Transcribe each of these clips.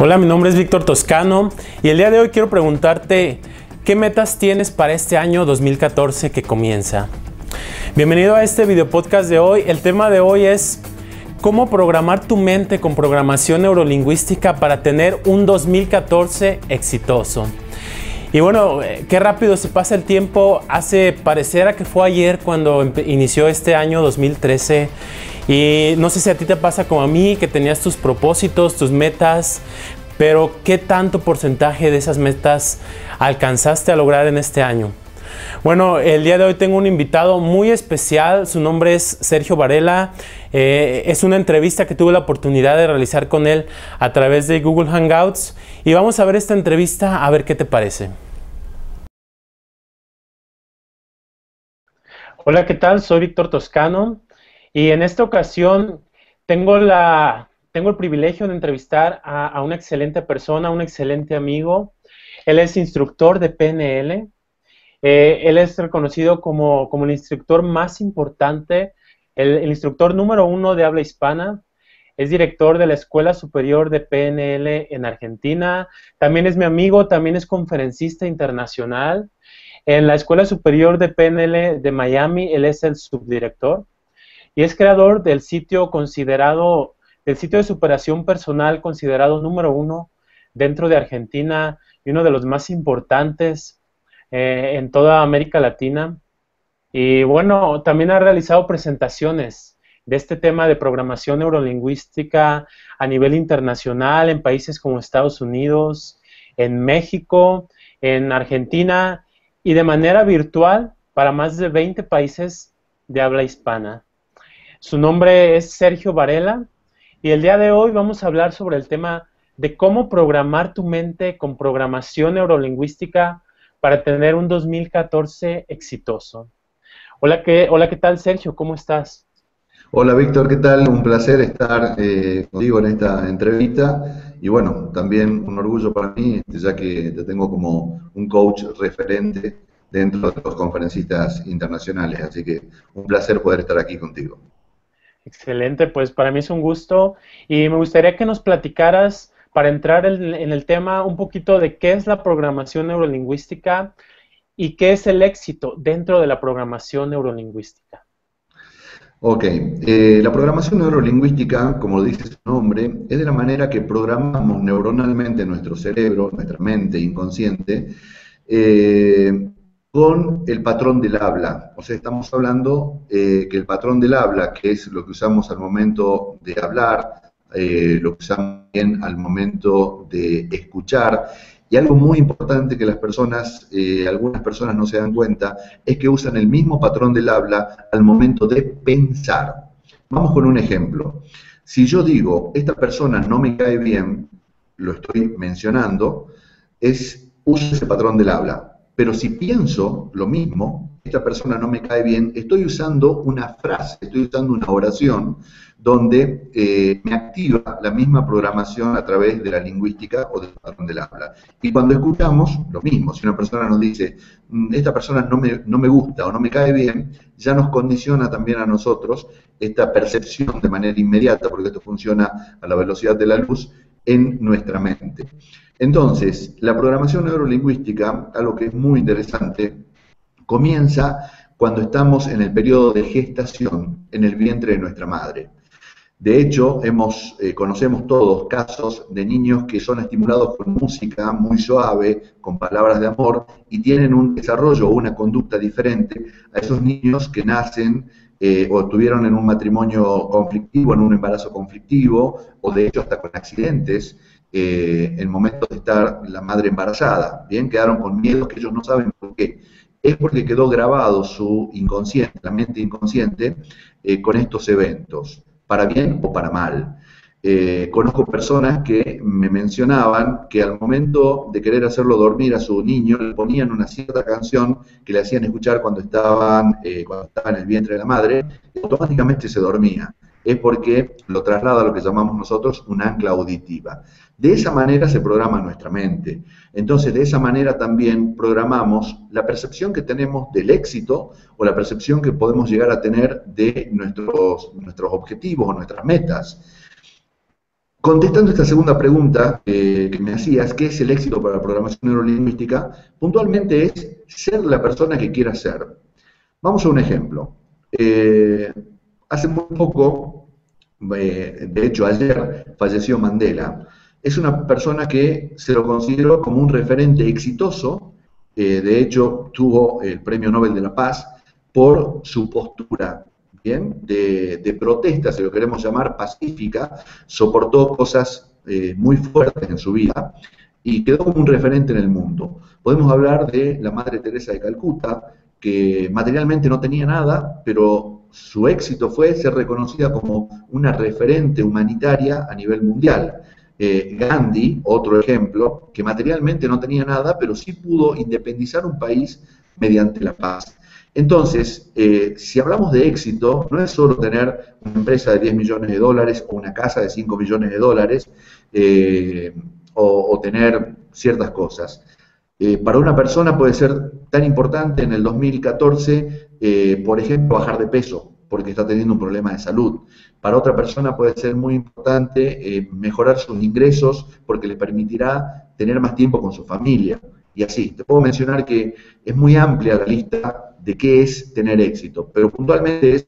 Hola, mi nombre es Víctor Toscano y el día de hoy quiero preguntarte ¿qué metas tienes para este año 2014 que comienza? Bienvenido a este video podcast de hoy. El tema de hoy es ¿cómo programar tu mente con programación neurolingüística para tener un 2014 exitoso? Y bueno, qué rápido se pasa el tiempo. Hace pareciera que fue ayer cuando inició este año 2013. Y no sé si a ti te pasa como a mí, que tenías tus propósitos, tus metas, pero ¿qué tanto porcentaje de esas metas alcanzaste a lograr en este año? Bueno, el día de hoy tengo un invitado muy especial, su nombre es Sergio Varela. Es una entrevista que tuve la oportunidad de realizar con él a través de Google Hangouts y vamos a ver esta entrevista a ver qué te parece. Hola, ¿qué tal? Soy Víctor Toscano y en esta ocasión tengo el privilegio de entrevistar a una excelente persona, un excelente amigo. Él es instructor de PNL. Él es reconocido como el instructor más importante, el instructor número uno de habla hispana. Es director de la Escuela Superior de PNL en Argentina. También es mi amigo, también es conferencista internacional. En la Escuela Superior de PNL de Miami, él es el subdirector. Y es creador del sitio considerado, del sitio de superación personal considerado número uno dentro de Argentina y uno de los más importantes en toda América Latina. Y bueno, también ha realizado presentaciones de este tema de programación neurolingüística a nivel internacional en países como Estados Unidos, en México, en Argentina y de manera virtual para más de 20 países de habla hispana. Su nombre es Sergio Varela y el día de hoy vamos a hablar sobre el tema de cómo programar tu mente con programación neurolingüística para tener un 2014 exitoso. Hola, ¿qué tal, Sergio? ¿Cómo estás? Hola, Víctor, ¿qué tal? Un placer estar contigo en esta entrevista y bueno, también un orgullo para mí, ya que te tengo como un coach referente dentro de los conferencistas internacionales, así que un placer poder estar aquí contigo. Excelente, pues para mí es un gusto y me gustaría que nos platicaras, para entrar en el tema, un poquito de qué es la programación neurolingüística y qué es el éxito dentro de la programación neurolingüística. Ok, la programación neurolingüística, como dice su nombre, es de la manera que programamos neuronalmente nuestro cerebro, nuestra mente inconsciente, con el patrón del habla. O sea, estamos hablando que el patrón del habla, que es lo que usamos al momento de hablar, lo que usamos bien al momento de escuchar, y algo muy importante que las personas, algunas personas no se dan cuenta, es que usan el mismo patrón del habla al momento de pensar. Vamos con un ejemplo. Si yo digo, esta persona no me cae bien, lo estoy mencionando, uso ese patrón del habla. Pero si pienso lo mismo, esta persona no me cae bien, estoy usando una frase, estoy usando una oración donde me activa la misma programación a través de la lingüística o del patrón del habla. Y cuando escuchamos, lo mismo. Si una persona nos dice, esta persona no me gusta o no me cae bien, ya nos condiciona también a nosotros esta percepción de manera inmediata, porque esto funciona a la velocidad de la luz, en nuestra mente. Entonces, la programación neurolingüística, algo que es muy interesante, comienza cuando estamos en el periodo de gestación, en el vientre de nuestra madre. De hecho, conocemos todos casos de niños que son estimulados con música muy suave, con palabras de amor, y tienen un desarrollo o una conducta diferente a esos niños que nacen o estuvieron en un matrimonio conflictivo, en un embarazo conflictivo, o de hecho hasta con accidentes, en momentos de estar la madre embarazada. Bien, quedaron con miedos que ellos no saben por qué. Es porque quedó grabado su inconsciente, la mente inconsciente, con estos eventos, para bien o para mal. Conozco personas que me mencionaban que al momento de querer hacerlo dormir a su niño le ponían una cierta canción que le hacían escuchar cuando estaba en el vientre de la madre y automáticamente se dormía. Es porque lo traslada a lo que llamamos nosotros un ancla auditiva. De esa manera se programa nuestra mente. Entonces, de esa manera también programamos la percepción que tenemos del éxito o la percepción que podemos llegar a tener de nuestros objetivos o nuestras metas. Contestando esta segunda pregunta que me hacías, ¿qué es el éxito para la programación neurolingüística? Puntualmente es ser la persona que quiera ser. Vamos a un ejemplo. Hace muy poco, de hecho ayer, falleció Mandela. Es una persona que se lo consideró como un referente exitoso, de hecho tuvo el Premio Nobel de la Paz por su postura. Bien, de protesta, si lo queremos llamar, pacífica, soportó cosas muy fuertes en su vida y quedó como un referente en el mundo. Podemos hablar de la Madre Teresa de Calcuta, que materialmente no tenía nada, pero su éxito fue ser reconocida como una referente humanitaria a nivel mundial. Gandhi, otro ejemplo, que materialmente no tenía nada, pero sí pudo independizar un país mediante la paz. Entonces, si hablamos de éxito, no es solo tener una empresa de 10 millones de dólares o una casa de 5 millones de dólares o tener ciertas cosas. Para una persona puede ser tan importante en el 2014, por ejemplo, bajar de peso, porque está teniendo un problema de salud. Para otra persona puede ser muy importante mejorar sus ingresos, porque le permitirá tener más tiempo con su familia. Y así, te puedo mencionar que es muy amplia la lista de qué es tener éxito, pero puntualmente es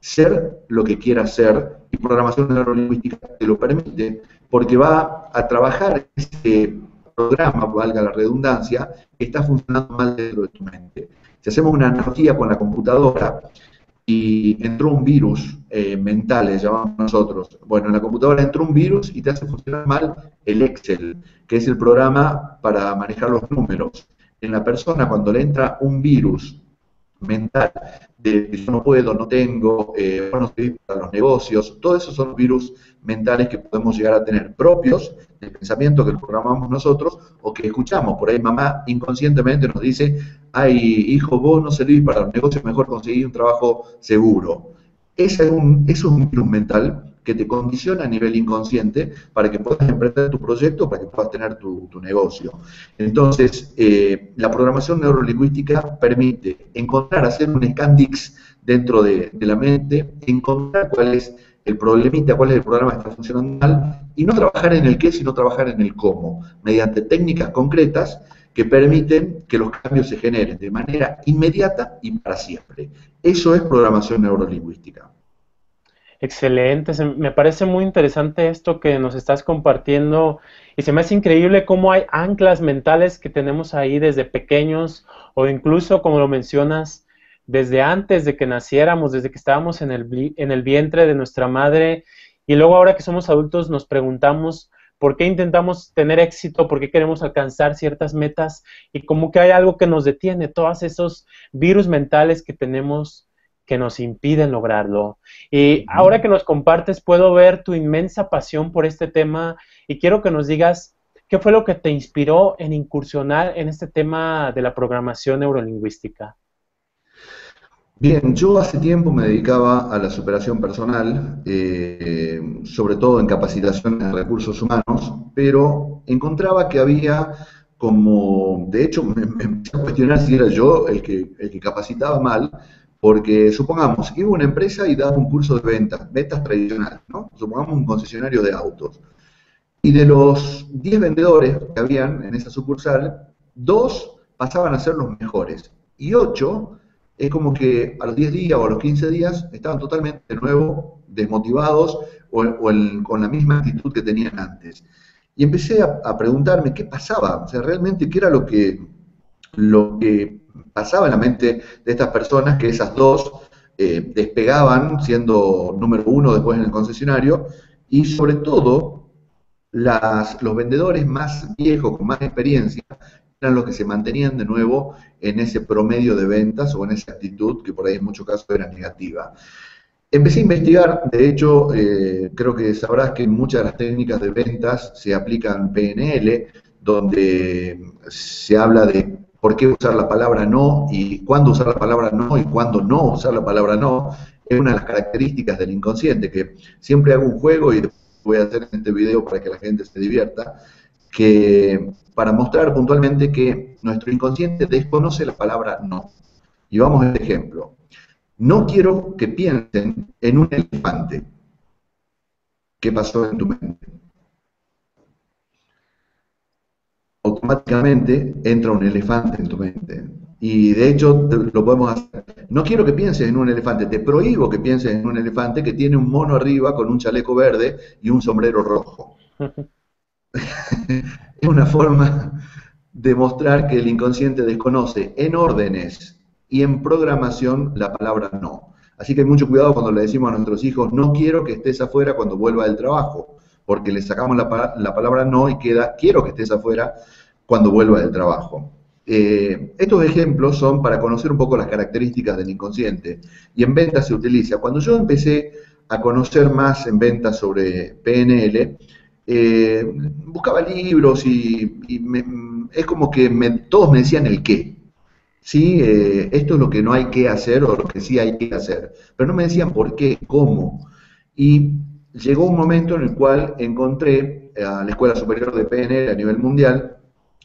ser lo que quieras ser, y programación neurolingüística te lo permite, porque va a trabajar ese programa, valga la redundancia, que está funcionando mal dentro de tu mente. Si hacemos una analogía con la computadora y entró un virus mental, le llamamos nosotros, bueno, en la computadora entró un virus y te hace funcionar mal el Excel, que es el programa para manejar los números. En la persona, cuando le entra un virus mental, de yo no puedo, no tengo, no sirve para los negocios, todos esos son virus mentales que podemos llegar a tener propios, del pensamiento que programamos nosotros o que escuchamos. Por ahí mamá inconscientemente nos dice, ay hijo, vos no servís para los negocios, mejor conseguir un trabajo seguro. Eso es un virus mental que te condiciona a nivel inconsciente para que puedas emprender tu proyecto, para que puedas tener tu negocio. Entonces, la programación neurolingüística permite encontrar, hacer un scan-dix dentro de la mente, encontrar cuál es el problemita, cuál es el programa que está funcionando mal, y no trabajar en el qué, sino trabajar en el cómo, mediante técnicas concretas que permiten que los cambios se generen de manera inmediata y para siempre. Eso es programación neurolingüística. Excelente, me parece muy interesante esto que nos estás compartiendo y se me hace increíble cómo hay anclas mentales que tenemos ahí desde pequeños o incluso, como lo mencionas, desde antes de que naciéramos, desde que estábamos en el vientre de nuestra madre, y luego ahora que somos adultos nos preguntamos por qué intentamos tener éxito, por qué queremos alcanzar ciertas metas y como que hay algo que nos detiene, todos esos virus mentales que tenemos que nos impiden lograrlo. Y ahora que nos compartes, puedo ver tu inmensa pasión por este tema y quiero que nos digas qué fue lo que te inspiró en incursionar en este tema de la programación neurolingüística. Bien, yo hace tiempo me dedicaba a la superación personal, sobre todo en capacitación en recursos humanos, pero encontraba que había como, de hecho me empecé a cuestionar si era yo el que capacitaba mal. Porque, supongamos, iba a una empresa y daba un curso de ventas tradicionales, ¿no? Supongamos un concesionario de autos. Y de los 10 vendedores que habían en esa sucursal, 2 pasaban a ser los mejores. Y 8, es como que a los 10 días o a los 15 días estaban totalmente de nuevo desmotivados o con la misma actitud que tenían antes. Y empecé a preguntarme qué pasaba, o sea, realmente qué era lo que pasaba en la mente de estas personas, que esas 2 despegaban siendo número 1 después en el concesionario, y sobre todo los vendedores más viejos, con más experiencia, eran los que se mantenían de nuevo en ese promedio de ventas o en esa actitud que por ahí en muchos casos era negativa. Empecé a investigar, de hecho, creo que sabrás que muchas de las técnicas de ventas se aplican PNL, donde se habla de por qué usar la palabra no y cuándo usar la palabra no y cuándo no usar la palabra no. Es una de las características del inconsciente, que siempre hago un juego, y voy a hacer este video para que la gente se divierta, que para mostrar puntualmente que nuestro inconsciente desconoce la palabra no. Y vamos al ejemplo. No quiero que piensen en un elefante. ¿Qué pasó en tu mente? automáticamente entra un elefante en tu mente. Y de hecho lo podemos hacer. No quiero que pienses en un elefante, te prohíbo que pienses en un elefante que tiene un mono arriba con un chaleco verde y un sombrero rojo. Es una forma de mostrar que el inconsciente desconoce en órdenes y en programación la palabra no. Así que hay mucho cuidado cuando le decimos a nuestros hijos, no quiero que estés afuera cuando vuelva del trabajo, porque le sacamos la palabra no y queda, quiero que estés afuera cuando vuelva del trabajo. Estos ejemplos son para conocer un poco las características del inconsciente, y en ventas se utiliza. Cuando yo empecé a conocer más en ventas sobre PNL, buscaba libros es como que todos me decían el qué. ¿Sí? Esto es lo que no hay que hacer o lo que sí hay que hacer, pero no me decían por qué, cómo. Y llegó un momento en el cual encontré a la Escuela Superior de PNL a nivel mundial,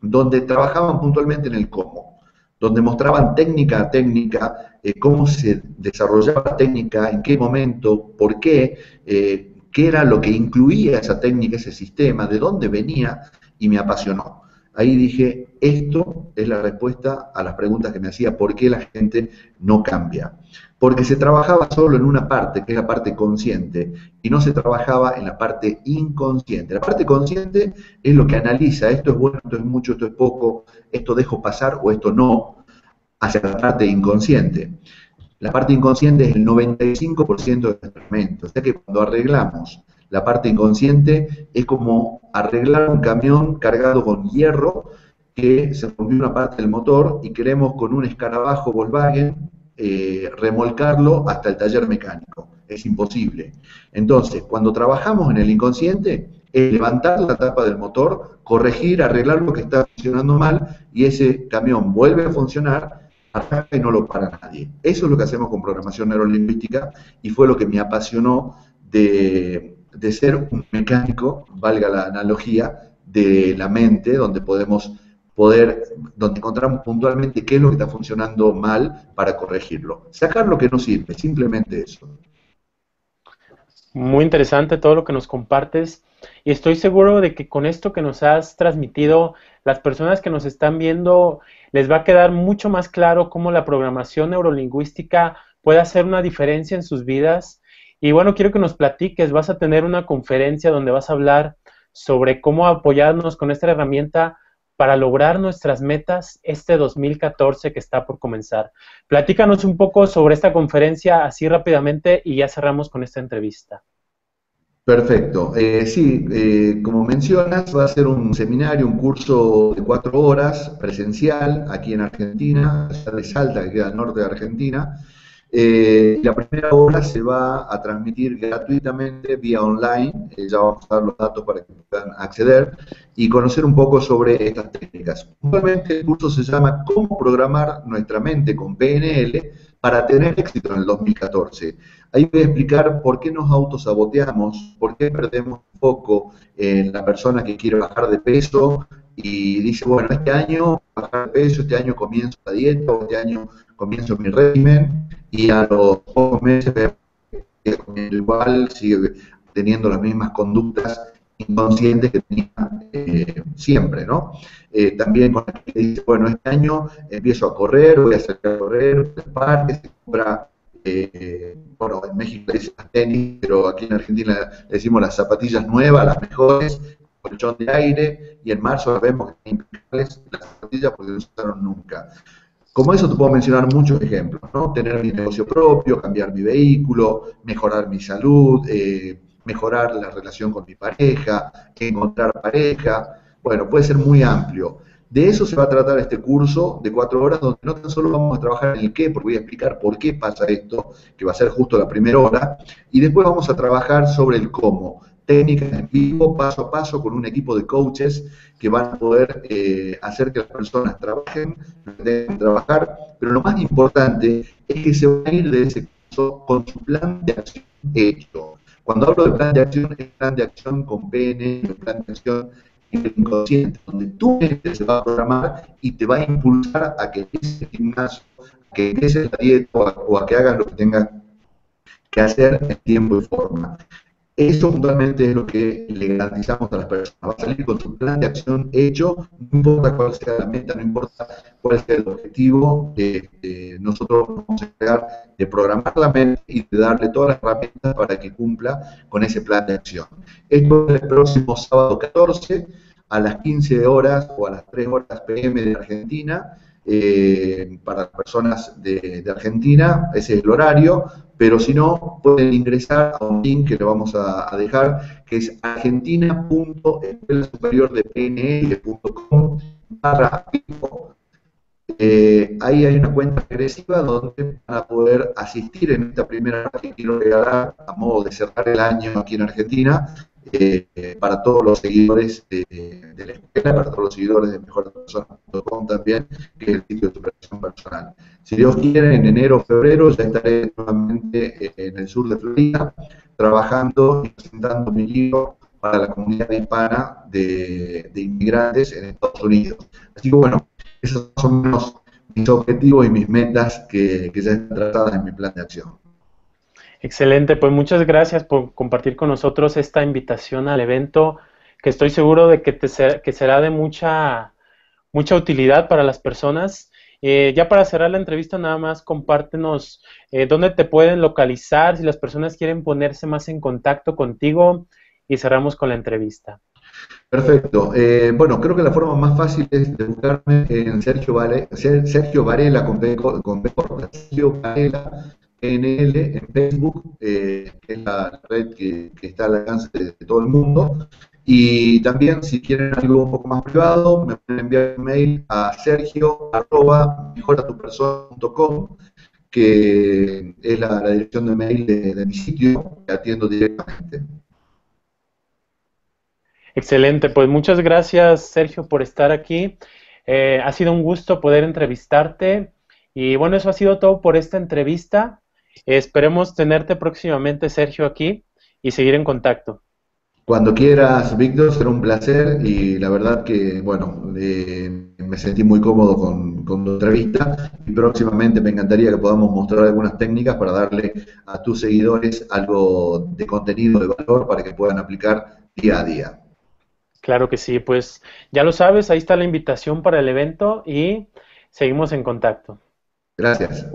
donde trabajaban puntualmente en el cómo, donde mostraban técnica a técnica, cómo se desarrollaba la técnica, en qué momento, por qué, qué era lo que incluía esa técnica, ese sistema, de dónde venía, y me apasionó. Ahí dije, esto es la respuesta a las preguntas que me hacía, ¿por qué la gente no cambia? Porque se trabajaba solo en una parte, que es la parte consciente, y no se trabajaba en la parte inconsciente. La parte consciente es lo que analiza, esto es bueno, esto es mucho, esto es poco, esto dejo pasar o esto no, hacia la parte inconsciente. La parte inconsciente es el 95% de nuestra mente, o sea que cuando arreglamos la parte inconsciente es como arreglar un camión cargado con hierro que se rompió una parte del motor y queremos con un escarabajo Volkswagen remolcarlo hasta el taller mecánico. Es imposible. Entonces, cuando trabajamos en el inconsciente, es levantar la tapa del motor, corregir, arreglar lo que está funcionando mal y ese camión vuelve a funcionar, arranca y no lo para nadie. Eso es lo que hacemos con programación neurolingüística y fue lo que me apasionó de ser un mecánico, valga la analogía, de la mente, donde donde encontramos puntualmente qué es lo que está funcionando mal para corregirlo. Sacar lo que no sirve, simplemente eso. Muy interesante todo lo que nos compartes y estoy seguro de que con esto que nos has transmitido, las personas que nos están viendo les va a quedar mucho más claro cómo la programación neurolingüística puede hacer una diferencia en sus vidas. Y bueno, quiero que nos platiques, vas a tener una conferencia donde vas a hablar sobre cómo apoyarnos con esta herramienta para lograr nuestras metas este 2014 que está por comenzar. Platícanos un poco sobre esta conferencia así rápidamente y ya cerramos con esta entrevista. Perfecto. Como mencionas, va a ser un seminario, un curso de 4 horas presencial aquí en Argentina, de Salta, que queda al norte de Argentina. La primera hora se va a transmitir gratuitamente vía online, ya vamos a dar los datos para que puedan acceder y conocer un poco sobre estas técnicas. Puntualmente el curso se llama Cómo programar nuestra mente con PNL para tener éxito en el 2014. Ahí voy a explicar por qué nos autosaboteamos, por qué perdemos foco en la persona que quiere bajar de peso y dice, bueno, este año bajar de peso, este año comienzo la dieta, o este año comienzo mi régimen, y a los pocos meses igual sigue teniendo las mismas conductas inconscientes que tenía siempre, ¿no? También con la que dice, bueno, este año empiezo a correr, voy a salir a correr, al parque, se compra, bueno, en México le dicen las tenis, pero aquí en Argentina le decimos las zapatillas nuevas, las mejores, colchón de aire, y en marzo vemos que impecables las zapatillas porque no se usaron nunca. Como eso te puedo mencionar muchos ejemplos, ¿no? Tener mi negocio propio, cambiar mi vehículo, mejorar mi salud, mejorar la relación con mi pareja, encontrar pareja, bueno, puede ser muy amplio. De eso se va a tratar este curso de 4 horas, donde no tan solo vamos a trabajar en el qué, porque voy a explicar por qué pasa esto, que va a ser justo la primera hora, y después vamos a trabajar sobre el cómo. Técnicas en vivo, paso a paso, con un equipo de coaches que van a poder hacer que las personas trabajen, deben trabajar, pero lo más importante es que se van a ir de ese curso con su plan de acción hecho. Cuando hablo de plan de acción, es plan de acción con PNL, plan de acción en el inconsciente, donde tu mente se va a programar y te va a impulsar a que empieces el gimnasio, a que empieces la dieta o a que hagas lo que tengas que hacer en tiempo y forma. Eso puntualmente es lo que le garantizamos a las personas. Va a salir con su plan de acción hecho, no importa cuál sea la meta, no importa cuál sea el objetivo. Nosotros vamos a encargar de programar la meta y de darle todas las herramientas para que cumpla con ese plan de acción. Esto es el próximo sábado 14 a las 15 horas o a las 3 horas PM de Argentina. Para las personas de Argentina, ese es el horario, pero si no, pueden ingresar a un link que le vamos a dejar, que es argentina.escuelasuperiordepnl.com/vivo. Ahí hay una cuenta regresiva donde van a poder asistir en esta primera hora que quiero regalar a modo de cerrar el año aquí en Argentina, para todos los seguidores de la escuela, para todos los seguidores de MejoraTuPersona.com también, que es el sitio de superación personal. Si Dios quiere, en enero o febrero ya estaré nuevamente en el sur de Florida, trabajando y presentando mi libro para la comunidad hispana de inmigrantes en Estados Unidos. Así que bueno, esos son mis objetivos y mis metas que ya están trazadas en mi plan de acción. Excelente, pues muchas gracias por compartir con nosotros esta invitación al evento, que estoy seguro de que, que será de mucha utilidad para las personas. Ya para cerrar la entrevista, nada más compártenos dónde te pueden localizar, si las personas quieren ponerse más en contacto contigo, y cerramos con la entrevista. Perfecto. Bueno, creo que la forma más fácil es de buscarme en Sergio Varela con B corta, Sergio Varela PNL en Facebook, que es la red que está al alcance de todo el mundo. Y también, si quieren algo un poco más privado, me pueden enviar un mail a sergio@mejoratupersona.com, que es la dirección de mail de mi sitio, que atiendo directamente. Excelente, pues muchas gracias, Sergio, por estar aquí. Ha sido un gusto poder entrevistarte. Y bueno, eso ha sido todo por esta entrevista. Esperemos tenerte próximamente, Sergio, aquí y seguir en contacto. Cuando quieras, Víctor, será un placer y la verdad que, bueno, me sentí muy cómodo con tu entrevista y próximamente me encantaría que podamos mostrar algunas técnicas para darle a tus seguidores algo de contenido de valor para que puedan aplicar día a día. Claro que sí, pues ya lo sabes, ahí está la invitación para el evento y seguimos en contacto. Gracias.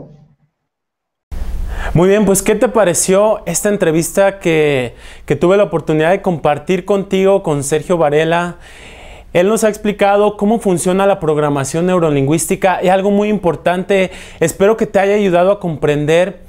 Muy bien, pues ¿qué te pareció esta entrevista que tuve la oportunidad de compartir contigo con Sergio Varela? Él nos ha explicado cómo funciona la programación neurolingüística y algo muy importante, espero que te haya ayudado a comprender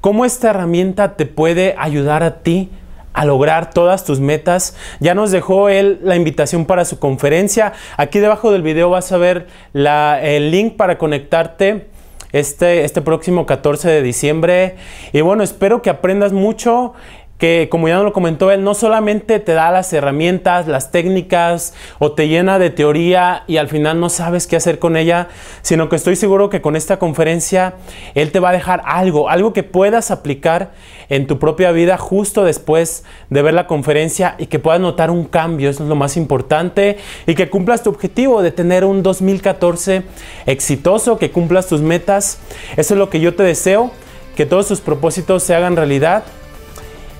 cómo esta herramienta te puede ayudar a ti a lograr todas tus metas. Ya nos dejó él la invitación para su conferencia. Aquí debajo del video vas a ver el link para conectarte este próximo 14 de diciembre. Y bueno, espero que aprendas mucho, que como ya nos lo comentó él, no solamente te da las herramientas, las técnicas o te llena de teoría y al final no sabes qué hacer con ella, sino que estoy seguro que con esta conferencia él te va a dejar algo que puedas aplicar en tu propia vida justo después de ver la conferencia y que puedas notar un cambio, eso es lo más importante, y que cumplas tu objetivo de tener un 2014 exitoso, que cumplas tus metas, eso es lo que yo te deseo, que todos tus propósitos se hagan realidad.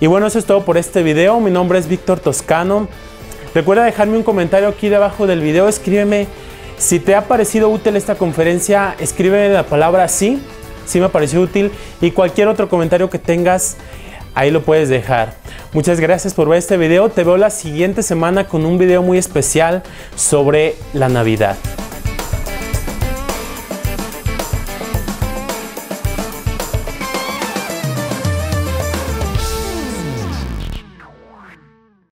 Y bueno, eso es todo por este video. Mi nombre es Víctor Toscano. Recuerda dejarme un comentario aquí debajo del video. Escríbeme si te ha parecido útil esta conferencia. Escríbeme la palabra sí, sí me pareció útil. Y cualquier otro comentario que tengas, ahí lo puedes dejar. Muchas gracias por ver este video. Te veo la siguiente semana con un video muy especial sobre la Navidad.